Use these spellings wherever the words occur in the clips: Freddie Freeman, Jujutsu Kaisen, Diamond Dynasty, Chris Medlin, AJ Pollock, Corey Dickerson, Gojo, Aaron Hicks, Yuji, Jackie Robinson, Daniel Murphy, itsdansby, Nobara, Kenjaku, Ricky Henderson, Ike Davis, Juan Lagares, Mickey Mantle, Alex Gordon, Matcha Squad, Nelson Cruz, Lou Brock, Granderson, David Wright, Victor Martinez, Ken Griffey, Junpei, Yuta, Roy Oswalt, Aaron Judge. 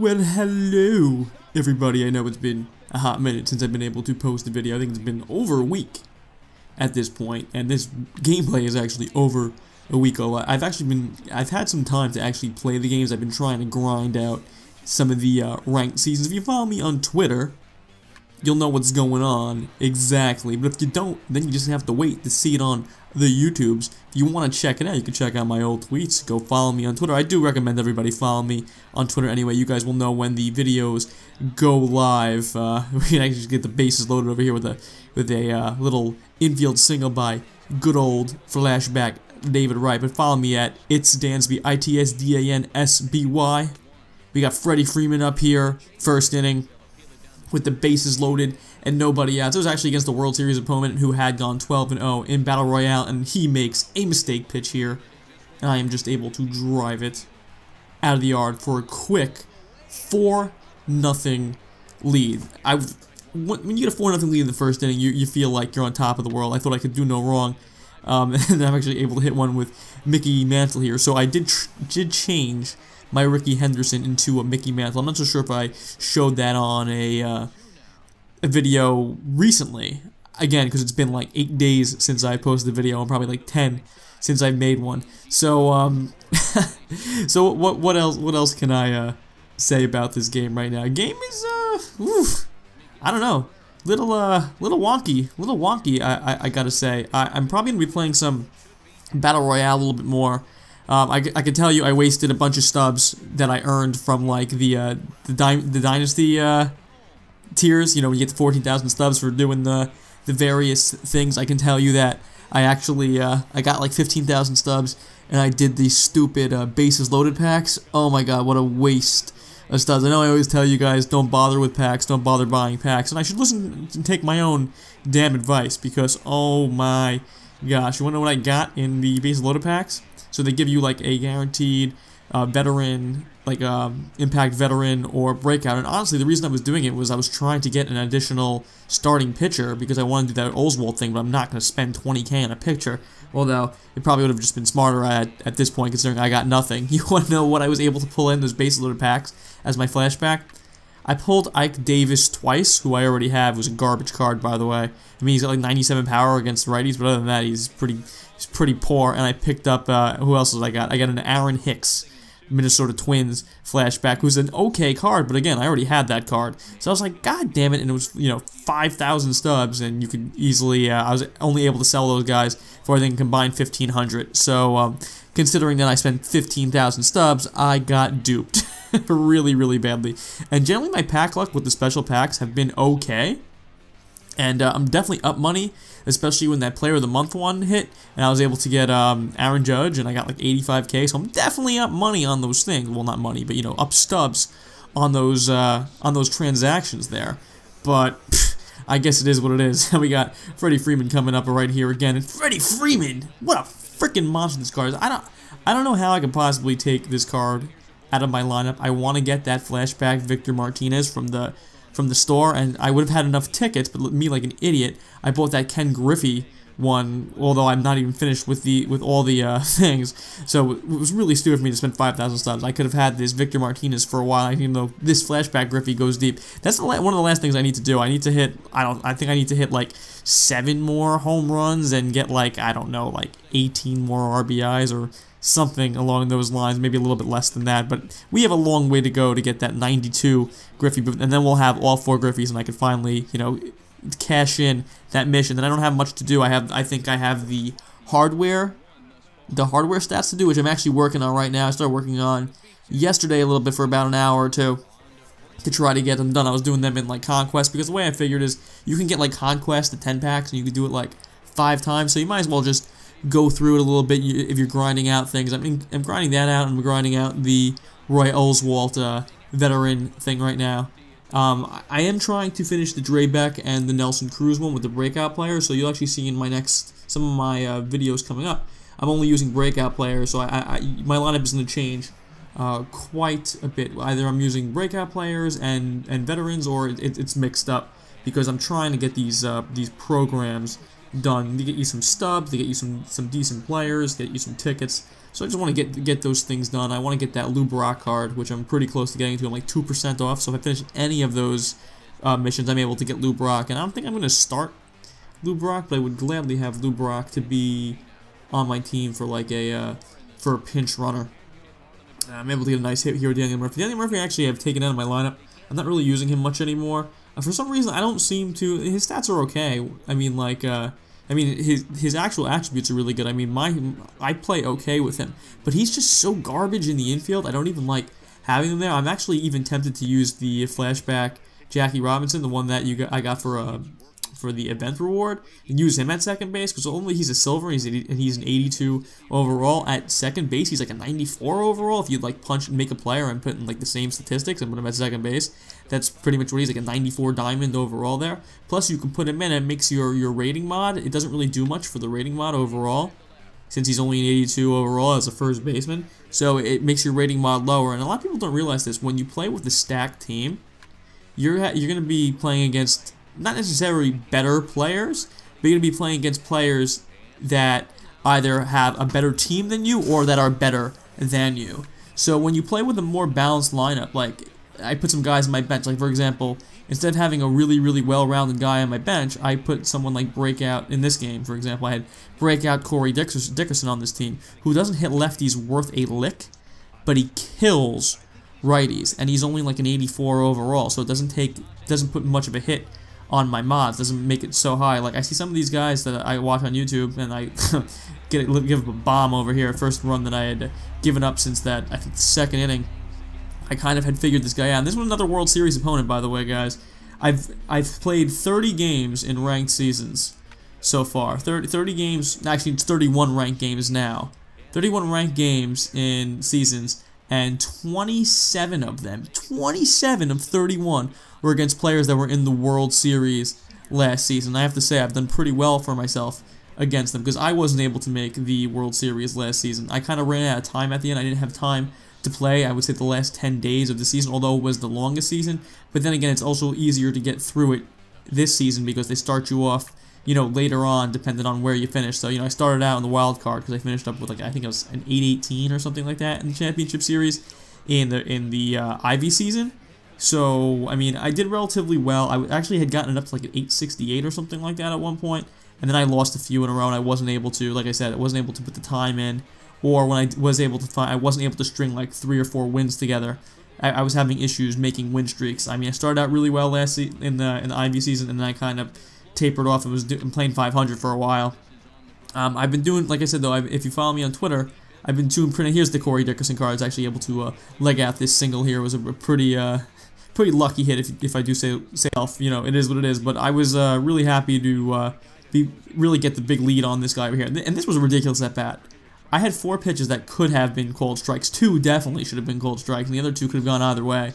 Well, hello, everybody. I know it's been a hot minute since I've been able to post a video. I think it's been over a week at this point, and this gameplay is actually over a week old. I've had some time to actually play the games. I've been trying to grind out some of the ranked seasons. If you follow me on Twitter, you'll know what's going on exactly, but if you don't, then you just have to wait to see it on the YouTubes. If you want to check it out, you can check out my old tweets. Go follow me on Twitter. I do recommend everybody follow me on Twitter anyway. You guys will know when the videos go live. We can actually get the bases loaded over here with a little infield single by good old flashback David Wright. But follow me at itsdansby, I-T-S-D-A-N-S-B-Y. We got Freddie Freeman up here, first inning, with the bases loaded and nobody out. So it was actually against the World Series opponent who had gone 12-0 in Battle Royale, and he makes a mistake pitch here, and I am just able to drive it out of the yard for a quick 4-0 lead. When you get a 4-0 lead in the first inning, you feel like you're on top of the world. I thought I could do no wrong, and I'm actually able to hit one with Mickey Mantle here. So I did change my Ricky Henderson into a Mickey Mantle. I'm not so sure if I showed that on a video recently. Again, because it's been like 8 days since I posted a video, and probably like 10 since I made one. So, so what else can I say about this game right now? Game is oof, I don't know, little wonky. I gotta say, I'm probably gonna be playing some Battle Royale a little bit more. I can tell you I wasted a bunch of stubs that I earned from like the Dynasty tiers. You know, when you get the 14,000 stubs for doing the various things. I can tell you that I actually I got like 15,000 stubs, and I did these stupid bases loaded packs. Oh my god, what a waste of stubs. I know I always tell you guys don't bother with packs, don't bother buying packs, and I should listen and take my own damn advice, because oh my gosh, you wanna know what I got in the bases loaded packs? So they give you like a guaranteed veteran, like impact veteran or breakout. And honestly, the reason I was doing it was I was trying to get an additional starting pitcher, because I wanted to do that Oswalt thing, but I'm not going to spend 20K on a pitcher. Although it probably would have just been smarter at this point, considering I got nothing. You want to know what I was able to pull in those base loaded packs as my flashback? I pulled Ike Davis twice, who I already have. It was a garbage card, by the way. I mean, he's got like 97 power against righties, but other than that, he's pretty poor. And I picked up who else did I got? I got an Aaron Hicks, Minnesota Twins flashback, who's an okay card, but again, I already had that card, so I was like, god damn it! And it was, you know, 5,000 stubs, and you could easily. I was only able to sell those guys for I think combined 1,500. So considering that I spent 15,000 stubs, I got duped. Really, really badly. And generally my pack luck with the special packs have been okay, and I'm definitely up money, especially when that Player of the Month one hit, and I was able to get Aaron Judge, and I got like 85K, so I'm definitely up money on those things. Well, not money, but you know, up stubs on those transactions there. But pff, I guess it is what it is. We got Freddie Freeman coming up right here again, and Freddie Freeman, what a freaking monster this card is. I don't know how I could possibly take this card out of my lineup. I want to get that flashback Victor Martinez from the store, and I would have had enough tickets, but me like an idiot, I bought that Ken Griffey one, although I'm not even finished with all the things, so it was really stupid for me to spend 5,000 stubs. I could have had this Victor Martinez for a while, even though this flashback Griffey goes deep. That's the one of the last things I need to do. I need to hit, I think I need to hit like 7 more home runs and get like, I don't know, like 18 more RBIs or something along those lines, maybe a little bit less than that, but we have a long way to go to get that 92 Griffey, and then we'll have all 4 Griffies, and I can finally, you know, cash in that mission. Then I don't have much to do. I think I have the hardware stats to do, which I'm actually working on right now. I started working on yesterday a little bit for about an hour or two to try to get them done. I was doing them in like Conquest, because the way I figured is you can get like Conquest the 10 packs and you can do it like 5 times, so you might as well just go through it a little bit if you're grinding out things. I mean, I'm grinding that out, and I'm grinding out the Roy Oswalt veteran thing right now. I am trying to finish the Drebeck and the Nelson Cruz one with the breakout player, so you'll actually see in my next, some of my videos coming up, I'm only using breakout players, so my lineup is going to change quite a bit. Either I'm using breakout players and veterans, or it's mixed up, because I'm trying to get these programs done. They get you some stubs, they get you some decent players, they get you some tickets. So I just want to get those things done. I want to get that Lou Brock card, which I'm pretty close to getting to. I'm like 2% off, so if I finish any of those missions, I'm able to get Lou Brock. And I don't think I'm going to start Lou Brock, but I would gladly have Lou Brock to be on my team for like a pinch runner. I'm able to get a nice hit here with Daniel Murphy. Daniel Murphy I actually have taken out of my lineup. I'm not really using him much anymore. For some reason, I don't seem to. His stats are okay. I mean, like, I mean, his actual attributes are really good. I mean, I play okay with him, but he's just so garbage in the infield. I don't even like having him there. I'm actually even tempted to use the flashback Jackie Robinson, the one that I got for the event reward, and use him at second base, because only he's a silver and he's an 82 overall. At second base, he's like a 94 overall. If you'd like punch and make a player and put in like the same statistics and put him at second base, that's pretty much what he's like, a 94 diamond overall there. Plus, you can put him in and it makes your rating mod. It doesn't really do much for the rating mod overall, since he's only an 82 overall as a first baseman. So it makes your rating mod lower, and a lot of people don't realize this. When you play with the stacked team, you're gonna be playing against, not necessarily better players, but you're going to be playing against players that either have a better team than you or that are better than you. So when you play with a more balanced lineup, like I put some guys on my bench, like for example, instead of having a really well-rounded guy on my bench, I put someone like Breakout in this game. For example, I had Breakout Corey Dickerson on this team, who doesn't hit lefties worth a lick, but he kills righties, and he's only like an 84 overall, so it doesn't put much of a hit on my mods, doesn't make it so high. Like I see some of these guys that I watch on YouTube, and I give them a bomb over here. First run that I had given up since that, I think the second inning. I kind of had figured this guy out. And this was another World Series opponent, by the way, guys. I've played 30 games in ranked seasons so far. 30 games, actually it's 31 ranked games now. 31 ranked games in seasons, and 27 of them, 27 of 31 were against players that were in the World Series last season. I have to say I've done pretty well for myself against them, because I wasn't able to make the World Series last season. I kind of ran out of time at the end. I didn't have time to play, I would say, the last 10 days of the season, although it was the longest season. But then again, it's also easier to get through it this season, because they start you off, you know, later on, depending on where you finish. So, you know, I started out in the wild card because I finished up with, like, I think it was an 8-18 or something like that in the championship series in the Ivy season. So, I mean, I did relatively well. I actually had gotten it up to like an 868 or something like that at one point, and then I lost a few in a row, and I wasn't able to, like I said, I wasn't able to put the time in, or when I was able to find, I wasn't able to string like 3 or 4 wins together. I was having issues making win streaks. I mean, I started out really well last in the Ivy season, and then I kind of tapered off and was playing 500 for a while. I've been doing, like I said though, if you follow me on Twitter, I've been doing pretty. Here's the Corey Dickerson card. I was actually able to leg out this single here. It was a pretty pretty lucky hit, if I do say self, you know, it is what it is. But I was really happy to really get the big lead on this guy over here. And this was a ridiculous at bat. I had 4 pitches that could have been called strikes. 2 definitely should have been called strikes, and the other 2 could have gone either way.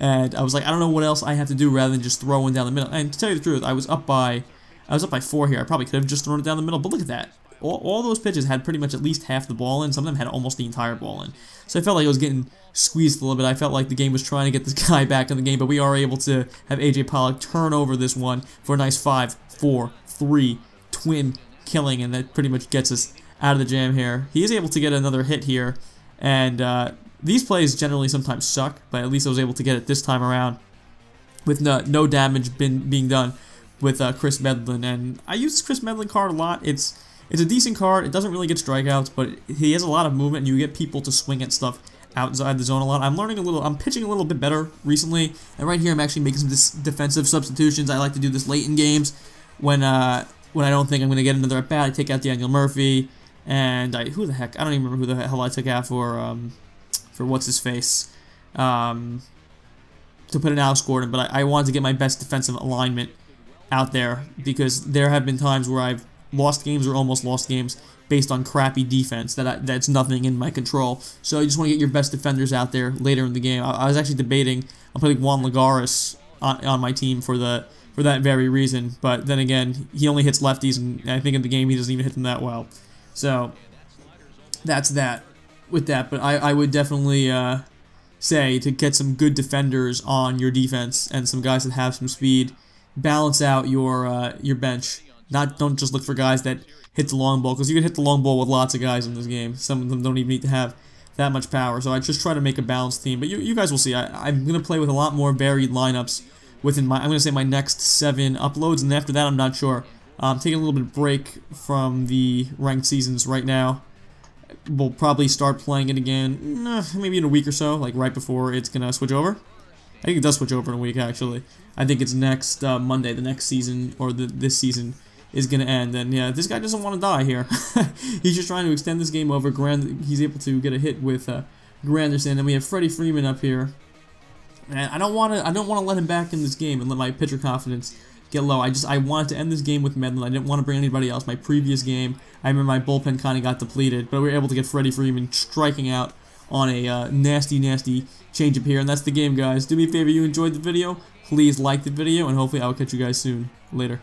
And I was like, I don't know what else I have to do rather than just throwing down the middle. And to tell you the truth, I was up by 4 here. I probably could have just thrown it down the middle, but look at that. All those pitches had pretty much at least half the ball in. Some of them had almost the entire ball in. So I felt like I was getting squeezed a little bit. I felt like the game was trying to get this guy back in the game, but we are able to have AJ Pollock turn over this one for a nice 5-4-3 twin killing, and that pretty much gets us out of the jam here. He is able to get another hit here, and these plays generally sometimes suck, but at least I was able to get it this time around with no damage being done with Chris Medlin. And I use this Chris Medlin card a lot. It's a decent card. It doesn't really get strikeouts, but he has a lot of movement, and you get people to swing at stuff outside the zone a lot. I'm pitching a little bit better recently, and right here I'm actually making some defensive substitutions. I like to do this late in games when I don't think I'm going to get another at bat. I take out Daniel Murphy, and I don't even remember who the hell I took out for what's his face, to put in Alex Gordon. But I wanted to get my best defensive alignment out there, because there have been times where I've lost games or almost lost games based on crappy defense that's nothing in my control. So you just want to get your best defenders out there later in the game. I was actually debating I'm putting Juan Lagares on my team for that very reason, but then again, he only hits lefties, and I think in the game he doesn't even hit them that well. So that's that with that. But I would definitely say to get some good defenders on your defense and some guys that have some speed. Balance out your bench Don't just look for guys that hit the long ball, because you can hit the long ball with lots of guys in this game. Some of them don't even need to have that much power. So I just try to make a balanced team. But you guys will see. I'm going to play with a lot more varied lineups within my, I'm going to say, my next 7 uploads. And after that, I'm not sure. I'm taking a little bit of break from the ranked seasons right now. We'll probably start playing it again, maybe in a week or so, like right before it's going to switch over. I think it does switch over in a week, actually. I think it's next Monday, the next season, or this season is going to end. And yeah, this guy doesn't want to die here. He's just trying to extend this game over. He's able to get a hit with Granderson, and we have Freddie Freeman up here. And I don't want to let him back in this game and let my pitcher confidence get low. I wanted to end this game with Medlin. I didn't want to bring anybody else. My previous game, I remember my bullpen kind of got depleted, but we were able to get Freddie Freeman striking out on a nasty change up here, and that's the game, guys. Do me a favor, you enjoyed the video, please like the video, and hopefully I'll catch you guys soon. Later.